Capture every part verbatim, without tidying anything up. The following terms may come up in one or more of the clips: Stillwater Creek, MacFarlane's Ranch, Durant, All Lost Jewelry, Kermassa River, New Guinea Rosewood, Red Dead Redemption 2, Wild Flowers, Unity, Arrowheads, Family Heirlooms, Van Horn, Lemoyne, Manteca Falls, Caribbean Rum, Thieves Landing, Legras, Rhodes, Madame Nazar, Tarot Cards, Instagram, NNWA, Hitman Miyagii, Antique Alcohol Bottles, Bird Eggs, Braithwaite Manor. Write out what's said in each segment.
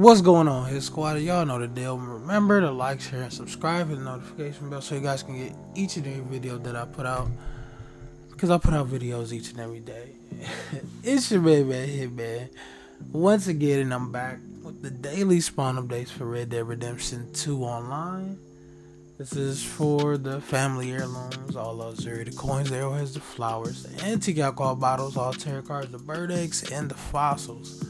What's going on here, squad? Y'all know the deal. Remember to like, share, and subscribe, and the notification bell so you guys can get each and every video that I put out, because I put out videos each and every day. It's your baby here, man. Once again, and I'm back with the daily spawn updates for Red Dead Redemption two online. This is for the family heirlooms, all Zuri, the coins, the arrowheads, the flowers, the antique alcohol bottles, all tarot cards, the bird eggs, and the fossils.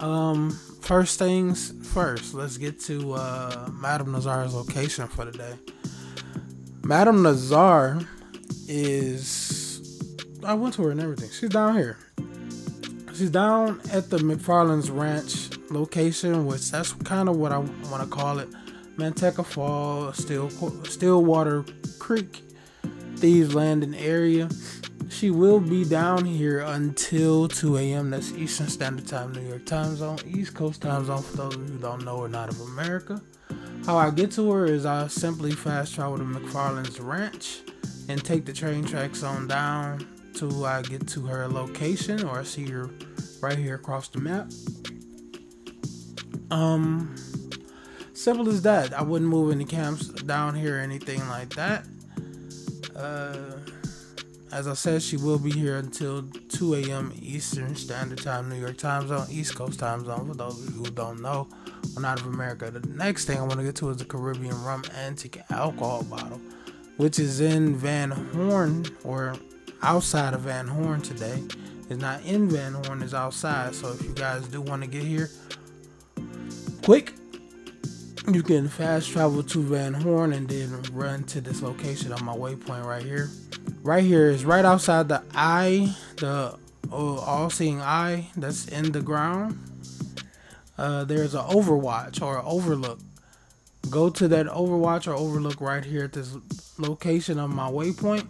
Um, first things first, let's get to uh, Madame Nazar's location for today. Madame Nazar is, I went to her and everything. She's down here. She's down at the MacFarlane's Ranch location, which that's kind of what I want to call it. Manteca Falls, Still, Stillwater Creek, Thieves Landing area. She will be down here until two A M That's Eastern Standard Time, New York time zone, East Coast time zone for those of you who don't know or not of America. How I get to her is I simply fast travel to MacFarlane's Ranch and take the train tracks on down till I get to her location, or I see her right here across the map. Um... Simple as that. I wouldn't move any camps down here or anything like that. Uh, as I said, she will be here until two A M Eastern Standard Time, New York time zone, East Coast time zone. For those who don't know, we're not of America. The next thing I want to get to is the Caribbean Rum Antique Alcohol Bottle, which is in Van Horn, or outside of Van Horn today. It's not in Van Horn, it's outside. So if you guys do want to get here quick, you can fast travel to Van Horn and then run to this location on my waypoint right here. Right here is right outside the eye, the oh, all-seeing eye that's in the ground. Uh, there's an overwatch or an overlook. Go to that overwatch or overlook right here at this location on my waypoint.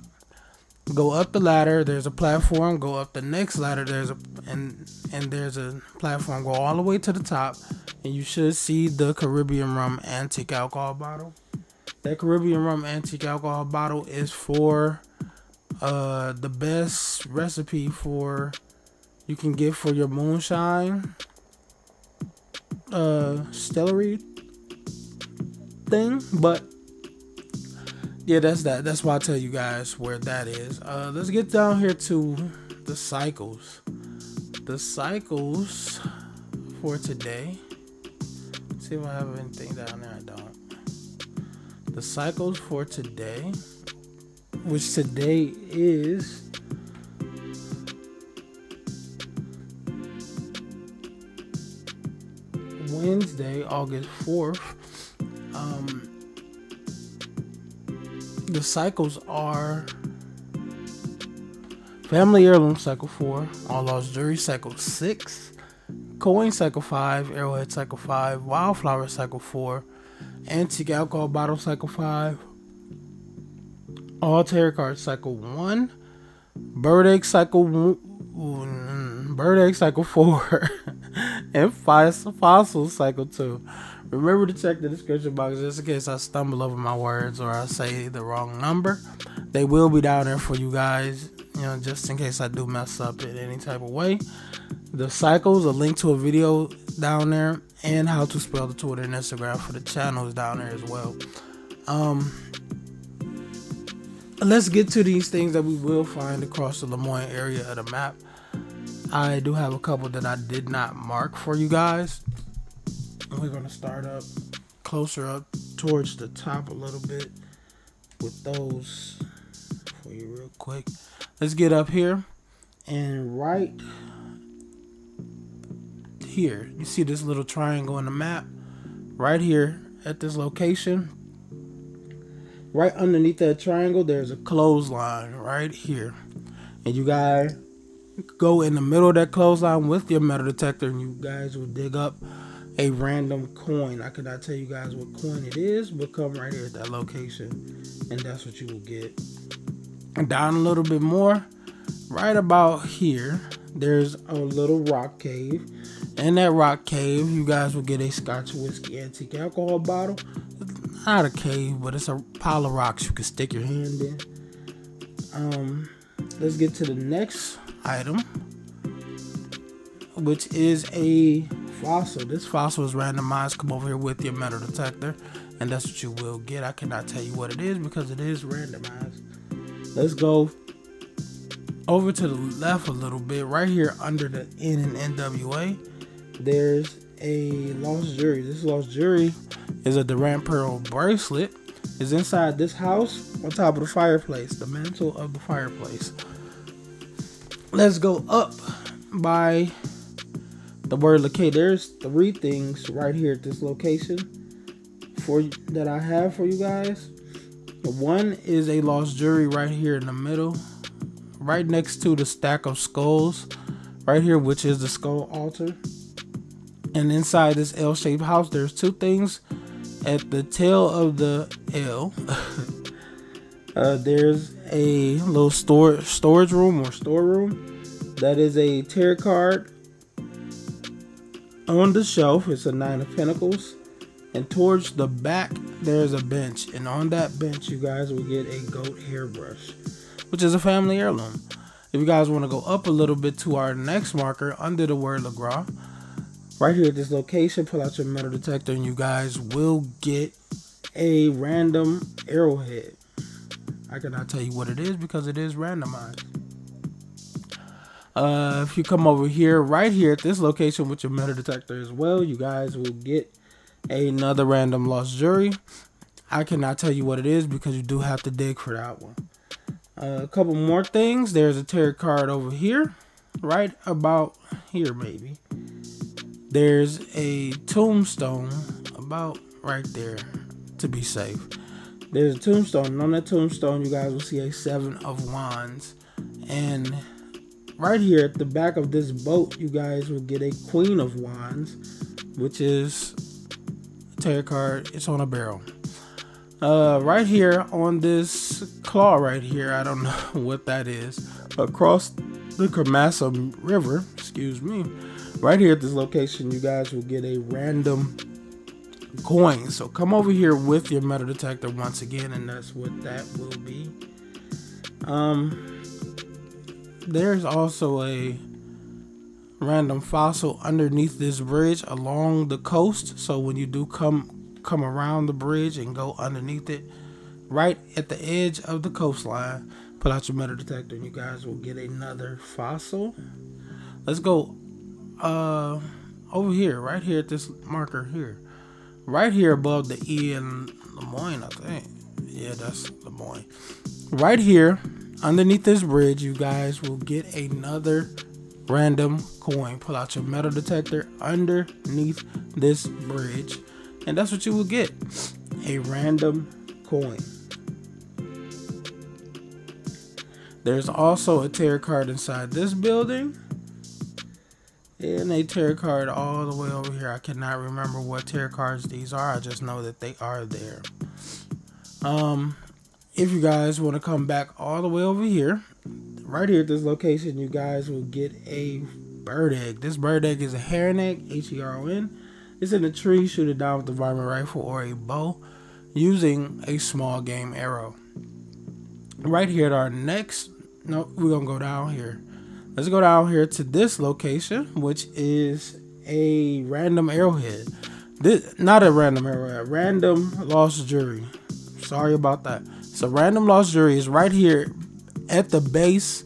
Go up the ladder. There's a platform. Go up the next ladder. There's a and and there's a platform. Go all the way to the top. And you should see the Caribbean Rum Antique Alcohol Bottle. That Caribbean Rum Antique Alcohol Bottle is for uh, the best recipe for you can get for your moonshine uh, distillery thing. But yeah, that's that. That's why I tell you guys where that is. Uh, let's get down here to the cycles. The cycles for today. See if I have anything down there. I don't. The cycles for today, which today is Wednesday, August fourth. Um, the cycles are Family Heirloom Cycle four, All Lost Jewelry Cycle six, Coin Cycle five, Arrowhead Cycle five, Wildflower Cycle four, Antique Alcohol Bottle Cycle five, All Tarot Card Cycle one, Bird Egg Cycle one, Bird Egg Cycle four, and Fossil Cycle two. Remember to check the description box just in case I stumble over my words or I say the wrong number. They will be down there for you guys, you know, just in case I do mess up in any type of way. The cycles, a link to a video down there, and how to spell the Twitter and Instagram for the channels down there as well. Um, let's get to these things that we will find across the Lemoyne area of the map. I do have a couple that I did not mark for you guys. We're going to start up closer up towards the top a little bit with those for you real quick. Let's get up here and right here you see this little triangle on the map right here at this location. Right underneath that triangle there's a clothesline right here, and you guys go in the middle of that clothesline with your metal detector and you guys will dig up a random coin. I cannot tell you guys what coin it is, but come right here at that location and that's what you will get. Down a little bit more right about here there's a little rock cave. In that rock cave, you guys will get a Scotch whiskey antique alcohol bottle. It's not a cave, but it's a pile of rocks you can stick your hand in. Um, let's get to the next item, which is a fossil. This fossil is randomized. Come over here with your metal detector, and that's what you will get. I cannot tell you what it is because it is randomized. Let's go over to the left a little bit. Right here under the N N W A, there's a lost jewelry. This lost jewelry is a Durant pearl bracelet. It's inside this house on top of the fireplace, the mantle of the fireplace. Let's go up by the word locate. There's three things right here at this location for that I have for you guys. One is a lost jewelry right here in the middle, right next to the stack of skulls right here, which is the skull altar. And inside this L-shaped house, there's two things at the tail of the L. uh, there's a little storage storage room or storeroom. That is a tarot card on the shelf. It's a nine of pentacles. And towards the back, there's a bench. And on that bench, you guys will get a goat hairbrush, which is a family heirloom. If you guys want to go up a little bit to our next marker under the word Legras, right here at this location, pull out your metal detector and you guys will get a random arrowhead. I cannot tell you what it is because it is randomized. Uh, if you come over here, right here at this location with your metal detector as well, you guys will get another random lost jewelry. I cannot tell you what it is because you do have to dig for that one. Uh, a couple more things. There's a tarot card over here, right about here maybe. There's a tombstone about right there to be safe. There's a tombstone, and on that tombstone you guys will see a seven of wands. And right here at the back of this boat, you guys will get a queen of wands, which is a tarot card. It's on a barrel. Uh, right here on this claw right here, I don't know what that is, across the Kermassa River, excuse me, right here at this location, you guys will get a random coin. So come over here with your metal detector once again, and that's what that will be. Um, there's also a random fossil underneath this bridge along the coast. So when you do come come around the bridge and go underneath it, right at the edge of the coastline, pull out your metal detector and you guys will get another fossil. Let's go uh, over here, right here at this marker here, right here above the E in Lemoyne, I think. Yeah, that's Lemoyne. Right here underneath this bridge, you guys will get another random coin. Pull out your metal detector underneath this bridge, and that's what you will get, a random coin. There's also a tarot card inside this building, and a tarot card all the way over here. I cannot remember what tarot cards these are. I just know that they are there. Um, if you guys want to come back all the way over here, right here at this location, you guys will get a bird egg. This bird egg is a heron egg, H E R O N. It's in a tree. Shoot it down with a varmint rifle or a bow using a small game arrow. Right here at our next, no, we're gonna go down here. Let's go down here to this location, which is a random arrowhead. This not a random arrowhead, random lost jewelry. Sorry about that. So random lost jewelry is right here at the base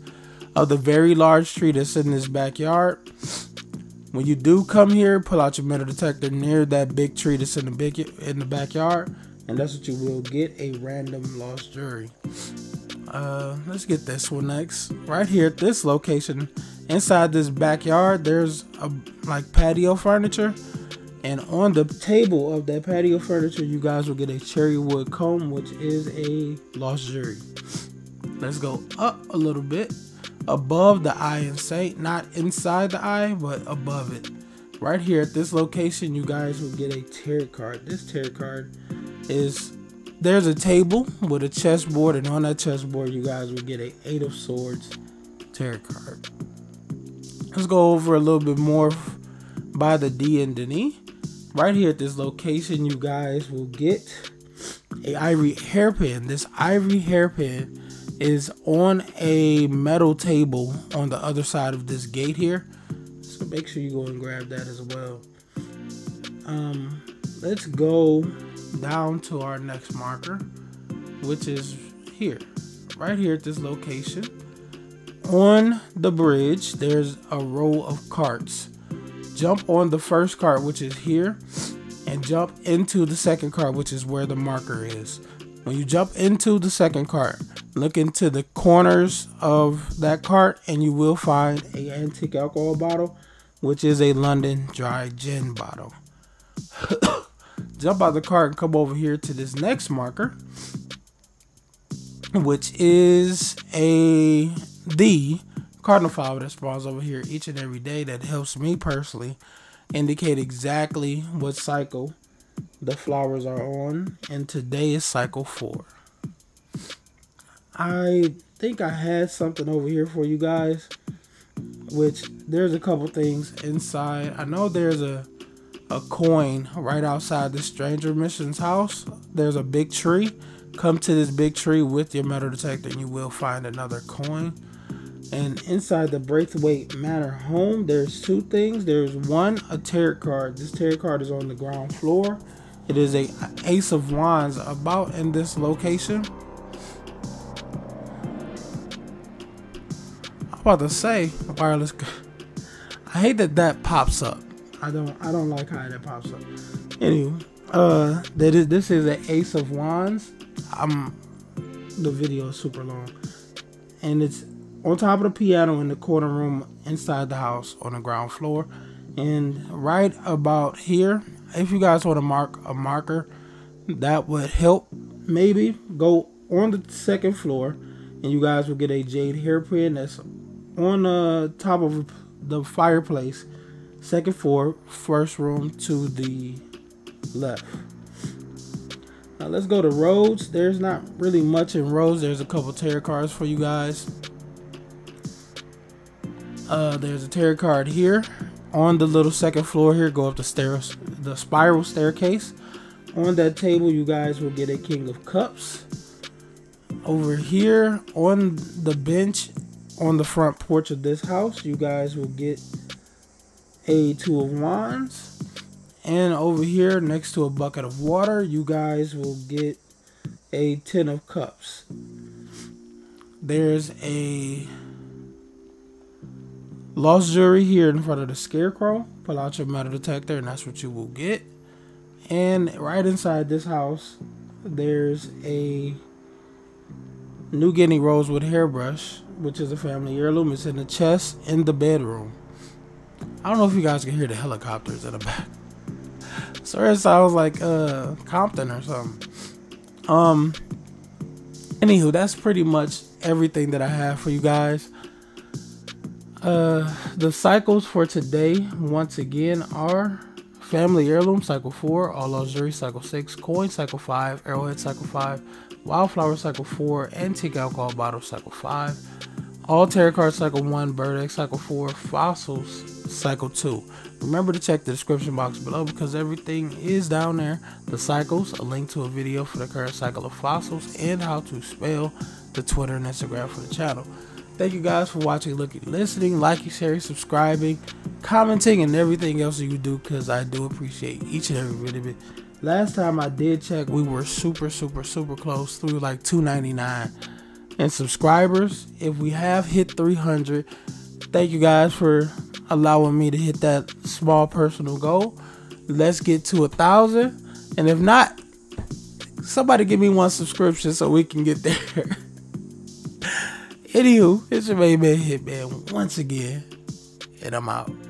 of the very large tree that's in this backyard. When you do come here, pull out your metal detector near that big tree that's in the big in the backyard, and that's what you will get, a random lost jewelry. Uh, let's get this one next. Right here at this location, inside this backyard, there's a like patio furniture, and on the table of that patio furniture, you guys will get a cherry wood comb, which is a lost jewelry. Let's go up a little bit. Above the eye and saint, not inside the eye, but above it. Right here at this location, you guys will get a tarot card. This tarot card is, there's a table with a chessboard, and on that chessboard, you guys will get a eight of swords tarot card. Let's go over a little bit more by the D and Denis. Right here at this location, you guys will get a ivory hairpin. This ivory hairpin is on a metal table on the other side of this gate here, so make sure you go and grab that as well. Um, let's go down to our next marker, which is here, right here at this location. On the bridge, there's a row of carts. Jump on the first cart, which is here, and jump into the second cart, which is where the marker is. When you jump into the second cart, look into the corners of that cart, and you will find an antique alcohol bottle, which is a London dry gin bottle. Jump out the cart and come over here to this next marker, which is a the cardinal flower that spawns over here each and every day that helps me personally indicate exactly what cycle the flowers are on, and today is cycle four. I think I had something over here for you guys, which there's a couple things inside. I know there's a a coin right outside the stranger mission's house. There's a big tree. Come to this big tree with your metal detector and you will find another coin. And inside the Braithwaite Manor home, there's two things. There's one, a tarot card. This tarot card is on the ground floor. It is a ace of wands about in this location. I'm about to say wireless. I hate that that pops up. I don't I don't like how that pops up. Anyway, uh, that is, this is an ace of wands. I'm the video is super long, and it's on top of the piano in the corner room inside the house on the ground floor. And right about here, if you guys want to mark a marker, that would help. Maybe go on the second floor, and you guys will get a jade hairpin that's on the top of the fireplace. Second floor, first room to the left. Now let's go to Rhodes. There's not really much in Rhodes. There's a couple tarot cards for you guys. Uh, there's a tarot card here on the little second floor here. Go up the stairs, the spiral staircase. On that table, you guys will get a King of Cups. Over here on the bench on the front porch of this house, you guys will get a Two of Wands. And over here next to a bucket of water, you guys will get a Ten of Cups. There's a lost jewelry here in front of the scarecrow. Pull out your metal detector and that's what you will get. And right inside this house, there's a New Guinea Rosewood hairbrush, which is a family heirloom. It's in the chest in the bedroom. I don't know if you guys can hear the helicopters in the back. Sorry, it sounds like uh, Compton or something. Um, anywho, that's pretty much everything that I have for you guys. Uh, the cycles for today, once again, are Family Heirloom, Cycle four, All Luxury, Cycle six, Coin, Cycle five, Arrowhead, Cycle five, Wildflower, Cycle four, Antique Alcohol Bottle, Cycle five, All Tarot Cards, Cycle one, Bird Egg, Cycle four, Fossils, Cycle two. Remember to check the description box below because everything is down there. The cycles, a link to a video for the current cycle of fossils, and how to spell the Twitter and Instagram for the channel. Thank you guys for watching, looking, listening, liking, sharing, subscribing, commenting, and everything else that you do, because I do appreciate each and every bit of it. Last time I did check, we were super super super close through like two ninety-nine and subscribers. If we have hit three hundred, thank you guys for allowing me to hit that small personal goal. Let's get to a thousand, and if not, somebody give me one subscription so we can get there. Anywho, it's your main man Hitman once again, and I'm out.